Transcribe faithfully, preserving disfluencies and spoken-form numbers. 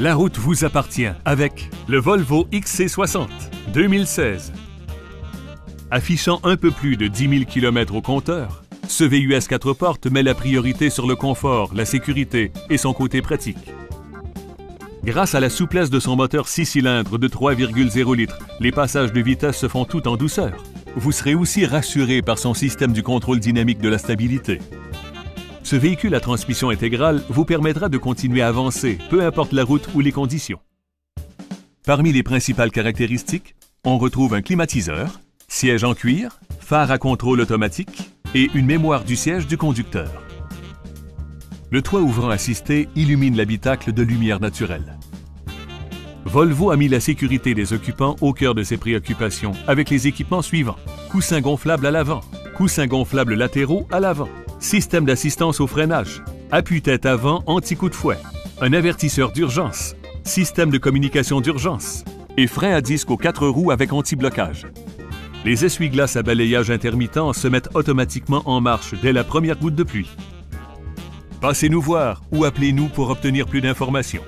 La route vous appartient avec le Volvo X C soixante deux mille seize. Affichant un peu plus de dix mille km au compteur, ce V U S quatre portes met la priorité sur le confort, la sécurité et son côté pratique. Grâce à la souplesse de son moteur six cylindres de trois virgule zéro litres, les passages de vitesse se font tout en douceur. Vous serez aussi rassuré par son système du contrôle dynamique de la stabilité. Ce véhicule à transmission intégrale vous permettra de continuer à avancer, peu importe la route ou les conditions. Parmi les principales caractéristiques, on retrouve un climatiseur, siège en cuir, phare à contrôle automatique et une mémoire du siège du conducteur. Le toit ouvrant assisté illumine l'habitacle de lumière naturelle. Volvo a mis la sécurité des occupants au cœur de ses préoccupations avec les équipements suivants: coussins gonflables à l'avant, coussins gonflables latéraux à l'avant, système d'assistance au freinage, appuie-tête avant anti-coup de fouet, un avertisseur d'urgence, système de communication d'urgence et frein à disque aux quatre roues avec anti-blocage. Les essuie-glaces à balayage intermittent se mettent automatiquement en marche dès la première goutte de pluie. Passez-nous voir ou appelez-nous pour obtenir plus d'informations.